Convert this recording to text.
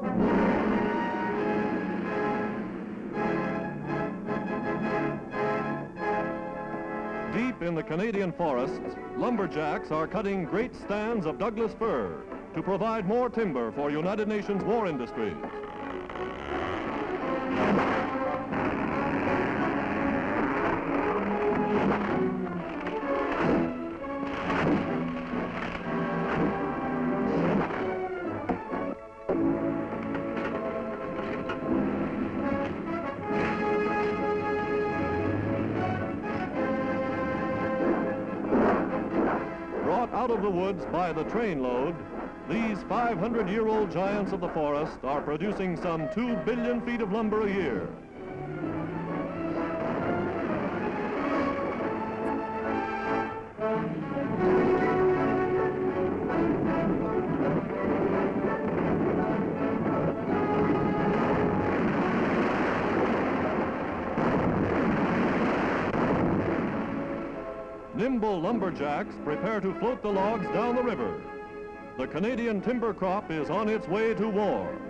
Deep in the Canadian forests, lumberjacks are cutting great stands of Douglas fir to provide more timber for United Nations war industries. Out of the woods by the train load, these 500-year-old giants of the forest are producing some 2 billion feet of lumber a year. Nimble lumberjacks prepare to float the logs down the river. The Canadian timber crop is on its way to war.